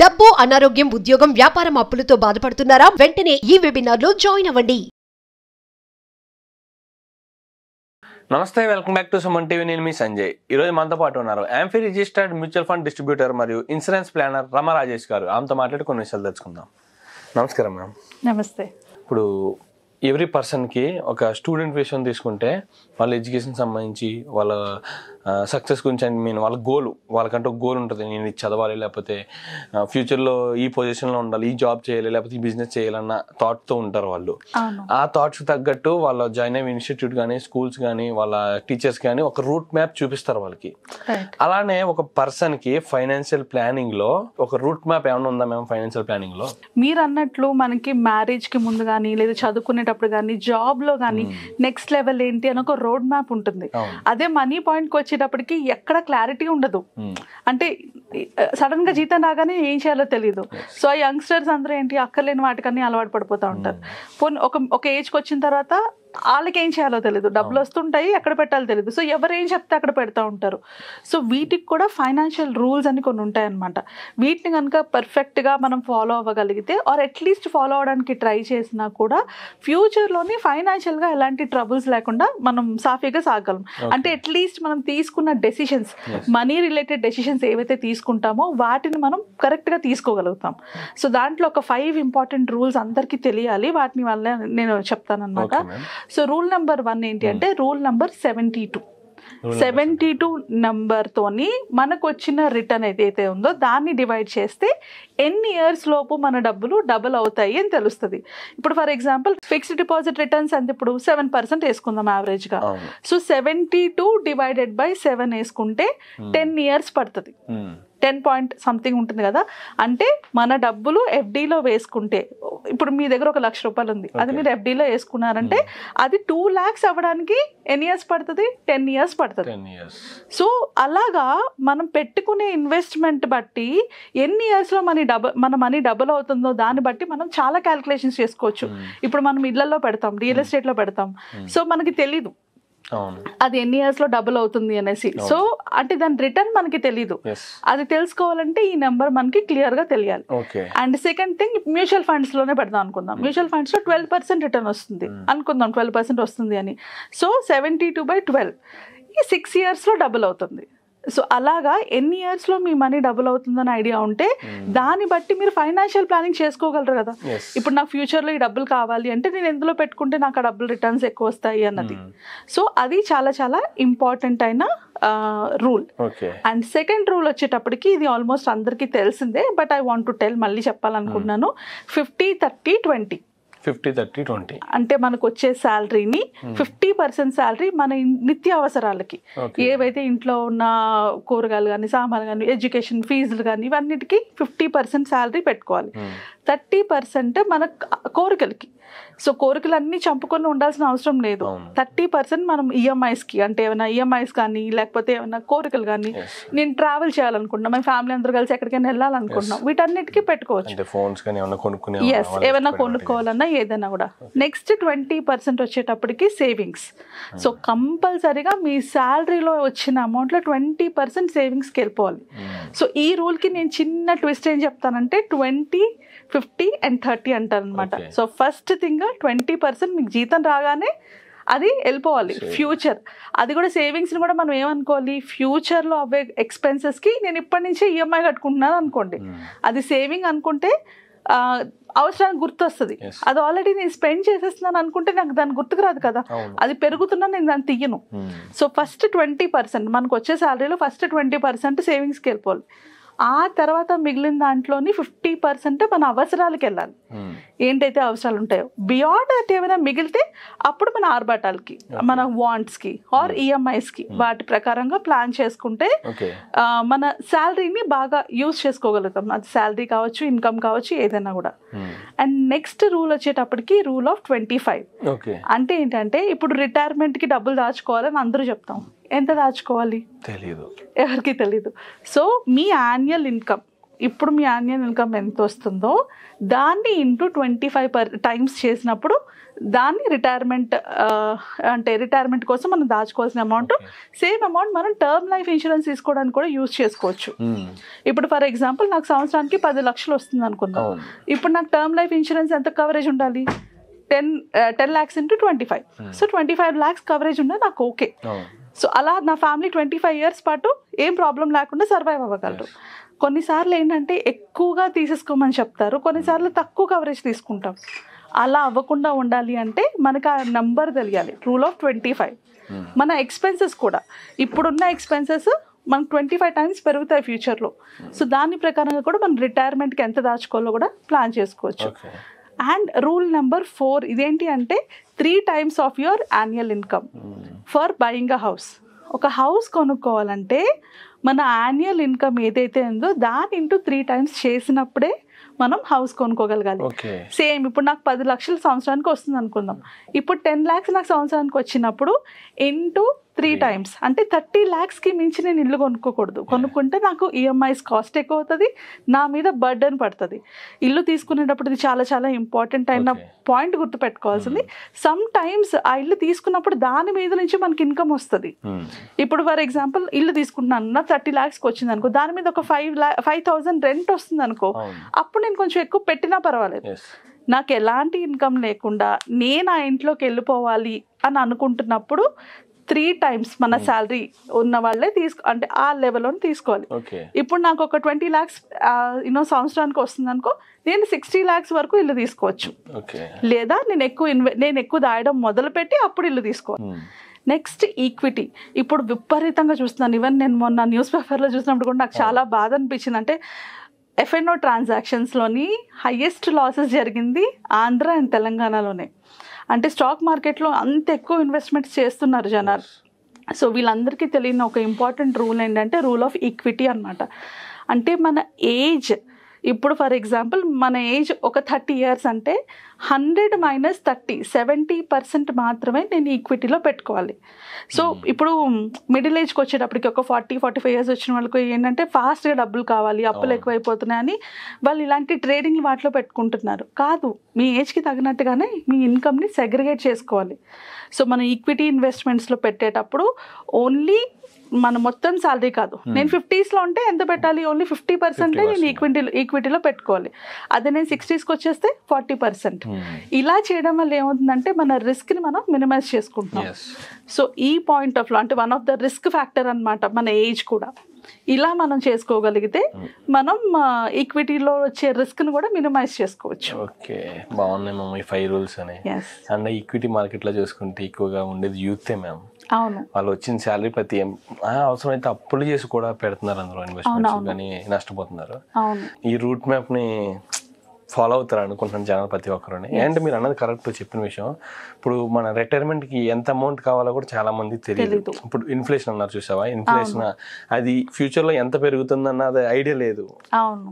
డబ్బు అనారోగ్యం ఉద్యోగం వ్యాపారం అప్పులతో బాధపడుతున్నారా వెంటనే ఈ వెబినార్ లో జాయిన్ అవ్వండి నమస్తే welcome back to Suman TV నేను మీ సంజయ్ ఈ రోజు మనతో పాటు ఉన్నారు AMFI registered mutual fund distributor మరియు ఇన్సూరెన్స్ ప్లానర్ రామ రాజేష్ గారు ఆంతో మాట్లాడి కొన్ని విషయాలు తెలుసుకుందాం నమస్కారం మ్యామ్ నమస్తే ఇప్పుడు ఎవ్రీ పర్సన్కి ఒక స్టూడెంట్ విషయం తీసుకుంటే వాళ్ళ ఎడ్యుకేషన్ సంబంధించి వాళ్ళ సక్సెస్ గురించి అండ్ మీన్ వాళ్ళ గోల్ వాళ్ళకంటే ఒక గోల్ ఉంటుంది నేను ఇది చదవాలి లేకపోతే ఫ్యూచర్లో ఈ పొజిషన్లో ఉండాలి ఈ జాబ్ చేయాలి లేకపోతే ఈ బిజినెస్ చేయాలన్న థాట్తో ఉంటారు వాళ్ళు ఆ థాట్స్ తగ్గట్టు వాళ్ళ జాయిన్ అయ్యే ఇన్స్టిట్యూట్ కానీ స్కూల్స్ కానీ వాళ్ళ టీచర్స్ కానీ ఒక రూట్ మ్యాప్ చూపిస్తారు వాళ్ళకి అలానే ఒక పర్సన్కి ఫైనాన్షియల్ ప్లానింగ్లో ఒక రూట్ మ్యాప్ ఏమైనా ఉందా మేము ఫైనాన్షియల్ ప్లానింగ్లో మీరు అన్నట్లు మనకి మ్యారేజ్కి ముందు కానీ లేదా చదువుకునే జాబ్ లో గానీ నెక్స్ట్ లెవెల్ ఏంటి అని ఒక రోడ్ మ్యాప్ ఉంటుంది అదే మనీ పాయింట్ కి వచ్చేటప్పటికి ఎక్కడ క్లారిటీ ఉండదు అంటే సడన్ గా జీతం రాగానే ఏం చేయాలో తెలియదు సో ఆ యంగ్స్టర్స్ అందరూ ఏంటి అక్కర్లేని వాటికన్నీ అలవాటు పడిపోతా ఉంటారు ఒక ఏజ్ కి వచ్చిన తర్వాత వాళ్ళకి ఏం చేయాలో తెలియదు డబ్బులు వస్తుంటాయి ఎక్కడ పెట్టాలో తెలియదు సో ఎవరు ఏం చెప్తే అక్కడ పెడతా ఉంటారు సో వీటికి కూడా ఫైనాన్షియల్ రూల్స్ అని కొన్ని ఉంటాయన్నమాట వీటిని కనుక పర్ఫెక్ట్గా మనం ఫాలో అవ్వగలిగితే ఆర్ అట్లీస్ట్ ఫాలో అవడానికి ట్రై చేసినా కూడా ఫ్యూచర్లోని ఫైనాన్షియల్గా ఎలాంటి ట్రబుల్స్ లేకుండా మనం సాఫీగా సాగలం అంటే అట్లీస్ట్ మనం తీసుకున్న డెసిషన్స్ మనీ రిలేటెడ్ డెసిషన్స్ ఏవైతే తీసుకుంటామో వాటిని మనం కరెక్ట్గా తీసుకోగలుగుతాం సో దాంట్లో ఒక 5 ఇంపార్టెంట్ రూల్స్ అందరికీ తెలియాలి వాటిని వల్ల నేను చెప్తానన్నమాట సో రూల్ నెంబర్ 1 ఏంటి అంటే రూల్ నెంబర్ 72 నెంబర్తోని మనకు వచ్చిన రిటర్న్ ఏదైతే ఉందో దాన్ని డివైడ్ చేస్తే ఎన్ని ఇయర్స్ లోపు మన డబ్బులు డబుల్ అవుతాయి అని తెలుస్తుంది ఇప్పుడు for example fixed deposit returns అంటే ఇప్పుడు 7% వేసుకుందాం యావరేజ్గా సో 72 డివైడెడ్ బై 7 వేసుకుంటే 10 years పడుతుంది 10 point something ఉంటుంది కదా అంటే మన డబ్బులు ఎఫ్డీలో వేసుకుంటే ఇప్పుడు మీ దగ్గర ఒక ₹1,00,000 ఉంది అది మీరు ఎఫ్డీలో వేసుకున్నారంటే అది 2 lakhs అవ్వడానికి ఎన్ని ఇయర్స్ పడుతుంది 10 years పడుతుంది సో అలాగా మనం పెట్టుకునే ఇన్వెస్ట్మెంట్ బట్టి ఎన్ని ఇయర్స్లో మన మనీ డబుల్ అవుతుందో దాన్ని బట్టి మనం చాలా క్యాలిక్యులేషన్స్ చేసుకోవచ్చు ఇప్పుడు మనం ఇళ్లలో పెడతాం రియల్ ఎస్టేట్లో పెడతాం సో మనకి తెలీదు అది ఎన్ని ఇయర్స్ లో డబుల్ అవుతుంది అనేసి సో అంటే దాని రిటర్న్ మనకి తెలీదు అది తెలుసుకోవాలంటే ఈ నెంబర్ మనకి క్లియర్ గా తెలియాలి and second thing mutual funds లోనే పెడదాం అనుకుందాం మ్యూచువల్ ఫండ్స్ లో 12% రిటర్న్ వస్తుంది అనుకుందాం 12% వస్తుంది అని సో 72/12 ఈ 6 years లో డబుల్ అవుతుంది సో అలాగా ఎన్ని ఇయర్స్లో మీ మనీ డబుల్ అవుతుందని ఐడియా ఉంటే దాన్ని బట్టి మీరు ఫైనాన్షియల్ ప్లానింగ్ చేసుకోగలరు కదా ఇప్పుడు నాకు ఫ్యూచర్లో ఈ డబ్బులు కావాలి అంటే నేను ఎందులో పెట్టుకుంటే నాకు ఆ డబ్బులు రిటర్న్స్ ఎక్కువ వస్తాయి అన్నది సో అది చాలా చాలా ఇంపార్టెంట్ అయిన రూల్ అండ్ సెకండ్ రూల్ వచ్చేటప్పటికి ఇది ఆల్మోస్ట్ అందరికీ తెలిసిందే but I want to tell మళ్ళీ చెప్పాలనుకుంటున్నాను 50-30-20 అంటే మనకు వచ్చే శాలరీని 50% శాలరీ మన నిత్య అవసరాలకి ఏవైతే ఇంట్లో ఉన్న కూరగాయలు కానీ సామాన్లు కానీ ఎడ్యుకేషన్ ఫీజులు కానీ ఇవన్నిటికీ 50% శాలరీ పెట్టుకోవాలి 30% మన కోరికలకి సో కోరికలు అన్నీ చంపుకొని ఉండాల్సిన అవసరం లేదు 30% మనం ఈఎంఐస్కి అంటే ఏమైనా ఈఎంఐస్ కానీ లేకపోతే ఏమైనా కోరికలు కానీ నేను ట్రావెల్ చేయాలనుకుంటున్నాం మన ఫ్యామిలీ అందరూ కలిసి ఎక్కడికైనా వెళ్ళాలనుకుంటున్నాం వీటన్నిటికీ పెట్టుకోవచ్చు ఏమైనా కొనుక్కోవాలన్నా ఏదైనా కూడా నెక్స్ట్ 20% వచ్చేటప్పటికి సేవింగ్స్ సో కంపల్సరీగా మీ శాలరీలో వచ్చిన అమౌంట్లో 20% సేవింగ్స్కి వెళ్ళిపోవాలి సో ఈ రూల్కి నేను చిన్న ట్విస్ట్ ఏం చెప్తానంటే 20, 50 and 30 అంటారనమాట సో ఫస్ట్ థింగ్ 20% మీకు జీతం రాగానే అది వెళ్ళిపోవాలి ఫ్యూచర్ అది కూడా సేవింగ్స్ని కూడా మనం ఏమనుకోవాలి ఫ్యూచర్లో అవే ఎక్స్పెన్సెస్కి నేను ఇప్పటి నుంచే ఈఎంఐ కట్టుకుంటున్నాను అనుకోండి అది సేవింగ్ అనుకుంటే అవసరానికి గుర్తు వస్తుంది అది ఆల్రెడీ నేను స్పెండ్ చేసేస్తున్నాను అనుకుంటే నాకు దాన్ని గుర్తుకు రాదు కదా అది పెరుగుతున్నా నేను దాన్ని తీయను సో ఫస్ట్ 20% మనకు వచ్చే శాలరీలో ఫస్ట్ 20% సేవింగ్స్కి వెళ్ళిపోవాలి ఆ తర్వాత మిగిలిన దాంట్లోని 50% మన అవసరాలకు వెళ్ళాలి ఏంటైతే అవసరాలు ఉంటాయో బియాండ్ అట్ ఏమైనా మిగిలితే అప్పుడు మన ఆర్బాటాలకి మన వాంట్స్కి ఆర్ ఈఎంఐస్కి వాటి ప్రకారంగా ప్లాన్ చేసుకుంటే మన శాలరీని బాగా యూజ్ చేసుకోగలుగుతాం అది శాలరీ కావచ్చు ఇన్కమ్ కావచ్చు ఏదైనా కూడా అండ్ నెక్స్ట్ రూల్ వచ్చేటప్పటికి రూల్ ఆఫ్ 25 అంటే ఏంటంటే ఇప్పుడు రిటైర్మెంట్కి డబ్బులు దాచుకోవాలని అందరూ చెప్తాం ఎంత దాచుకోవాలి ఎవరికి తెలీదు సో మీ యాన్యువల్ ఇన్కమ్ ఇప్పుడు మీ ఆనియన్ ఇన్కమ్ ఎంత వస్తుందో దాన్ని ఇంటూ 25 టైమ్స్ చేసినప్పుడు దాన్ని రిటైర్మెంట్ అంటే రిటైర్మెంట్ కోసం మనం దాచుకోవాల్సిన అమౌంట్ సేమ్ అమౌంట్ మనం టర్మ్ లైఫ్ ఇన్సూరెన్స్ తీసుకోవడానికి కూడా యూజ్ చేసుకోవచ్చు. ఇప్పుడు ఫర్ ఎగ్జాంపుల్ నాకు సంవత్సరానికి 10 లక్షలు వస్తుంది అనుకుందాం. ఇప్పుడు నాకు టర్మ్ లైఫ్ ఇన్సూరెన్స్ ఎంత కవరేజ్ ఉండాలి? 10 lakhs into 25. So 25 lakhs coverage unna naku okay. So ala na family 25 years paatu em problem lekunda survive avagalaru. Konni saarlu entante ekkuva teesukomani cheptaru, konni saarlu takku coverage teeskuntam. Ala avakunda undali ante manaku aa number teliyali, rule of 25. Mana expenses kuda ippudunna expenses మనం 25 times పెరుగుతాయి ఫ్యూచర్లో. So దాని ప్రకారంగా కూడా మనం రిటైర్మెంట్కి ఎంత దాచుకోవాలో కూడా plan చేసుకోవచ్చు. And rule number 4 ఇదేంటి అంటే 3 times of your annual income for buying a house. ఒక హౌస్ కొనుక్కోవాలంటే మన యాన్యువల్ ఇన్కమ్ ఏదైతే ఉందో దాని ఇంటూ 3 times చేసినప్పుడే మనం హౌస్ కొనుక్కోగలగాలి. సేమ్ ఇప్పుడు నాకు 10 లక్షలు సంవత్సరానికి వస్తుంది అనుకుందాం. ఇప్పుడు 10 lakhs నాకు సంవత్సరానికి వచ్చినప్పుడు ఇంటూ 3 times అంటే 30 lakhsకి మించి నేను ఇల్లు కొనుక్కోకూడదు. కొనుక్కుంటే నాకు ఈఎంఐస్ కాస్ట్ ఎక్కువ అవుతుంది, నా మీద బర్డెన్ పడుతుంది. ఇల్లు తీసుకునేటప్పుడు ఇది చాలా చాలా ఇంపార్టెంట్ అయిన పాయింట్ గుర్తుపెట్టుకోవాల్సింది. సమ్ టైమ్స్ ఆ ఇల్లు తీసుకున్నప్పుడు దాని మీద నుంచి మనకి ఇన్కమ్ వస్తుంది. ఇప్పుడు ఫర్ ఎగ్జాంపుల్ ఇల్లు తీసుకుంటున్నాను, నాకు 30 lakhsకి వచ్చింది అనుకో, దాని మీద ఒక 5,000 రెంట్ వస్తుంది అనుకో, అప్పుడు నేను కొంచెం ఎక్కువ పెట్టినా పర్వాలేదు. నాకు ఎలాంటి ఇన్కమ్ లేకుండా నేను ఆ ఇంట్లోకి వెళ్ళిపోవాలి అని అనుకుంటున్నప్పుడు 3 times మన శాలరీ ఉన్న వాళ్ళే అంటే ఆ లెవెల్లో తీసుకోవాలి. ఇప్పుడు నాకు ఒక 20 lakhs సంవత్సరానికి వస్తుంది అనుకో, నేను 60 lakhs వరకు ఇల్లు తీసుకోవచ్చు. లేదా నేను ఎక్కువ దాయడం మొదలుపెట్టి అప్పుడు ఇల్లు తీసుకోవాలి. Next equity. ఇప్పుడు విపరీతంగా చూస్తున్నాను. ఈవెన్ నేను మొన్న న్యూస్ పేపర్లో చూసినప్పుడు కూడా నాకు చాలా బాధ అనిపించింది. అంటే ఎఫ్ఎన్ఓ ట్రాన్సాక్షన్స్లోని హైయెస్ట్ లాసెస్ జరిగింది ఆంధ్ర అండ్ తెలంగాణలోనే. అంటే స్టాక్ మార్కెట్లో అంత ఎక్కువ ఇన్వెస్ట్మెంట్స్ చేస్తున్నారు జనాలు. సో వీళ్ళందరికీ తెలియని ఒక ఇంపార్టెంట్ రూల్ ఏంటంటే రూల్ ఆఫ్ ఈక్విటీ అన్నమాట. అంటే మన ఏజ్ ఇప్పుడు ఫర్ ఎగ్జాంపుల్ మన ఏజ్ ఒక 30 years అంటే 100 - 30 70% మాత్రమే నేను ఈక్విటీలో పెట్టుకోవాలి. సో ఇప్పుడు మిడిల్ ఏజ్కి వచ్చేటప్పటికి ఒక 40-45 years వచ్చిన వాళ్ళకి ఏంటంటే ఫాస్ట్గా డబ్బులు కావాలి, అప్పులు ఎక్కువైపోతున్నాయని వాళ్ళు ఇలాంటి ట్రేడింగ్ వాటిలో పెట్టుకుంటున్నారు. కాదు, మీ ఏజ్కి తగినట్టుగానే మీ ఇన్కమ్ని సెగ్రిగేట్ చేసుకోవాలి. సో మనం ఈక్విటీ ఇన్వెస్ట్మెంట్స్లో పెట్టేటప్పుడు ఓన్లీ మన మొత్తం శాలరీ కాదు, నేను 50sలో ఉంటే ఎంత పెట్టాలి? ఓన్లీ 50% నేను ఈక్విటీలో పెట్టుకోవాలి. అదే నేను 60sకి వచ్చేస్తే 40%. ఇలా చేయడం వల్ల ఏమవుతుందంటే మన రిస్క్ని మనం మినిమైజ్ చేసుకుంటున్నాం. సో ఈ పాయింట్ ఆఫ్ వ్యూ అంటే one of the risk factor అనమాట మన ఏజ్ కూడా. ఇలా మనం చేసుకోగలిగితే మనం ఈక్విటీలో వచ్చే రిస్క్ని కూడా మినిమైజ్ చేసుకోవచ్చు. ఓకే, బాగున్నాయి మ్యామ్ ఈ 5 rules అని. అండ్ ఈక్విటీ మార్కెట్లో చూసుకుంటే ఎక్కువగా ఉండేది యూతే మ్యామ్. అవును, వాళ్ళు వచ్చిన శాలరీ ప్రతి అవసరం అయితే అప్పులు చేసి కూడా పెడుతున్నారు, అందులో ఇన్వెస్ట్మెంట్స్ కానీ నష్టపోతున్నారు. ఈ రూట్ మ్యాప్ని ఫాలో అవుతారు అనుకుంటున్నాను జనాలు ప్రతి ఒక్కరిని. అండ్ మీరు అన్నది కరెక్ట్ చెప్పిన విషయం. ఇప్పుడు మన రిటైర్మెంట్కి ఎంత అమౌంట్ కావాలో కూడా చాలా మంది తెలియదు. ఇప్పుడు ఇన్ఫ్లేషన్ అన్నారు, చూసావా? ఇన్ఫ్లేషన్ అది ఫ్యూచర్లో ఎంత పెరుగుతుందన్న అది ఐడియా లేదు. అవును,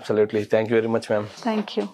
absolutely. Thank you very much ma'am. Thank you.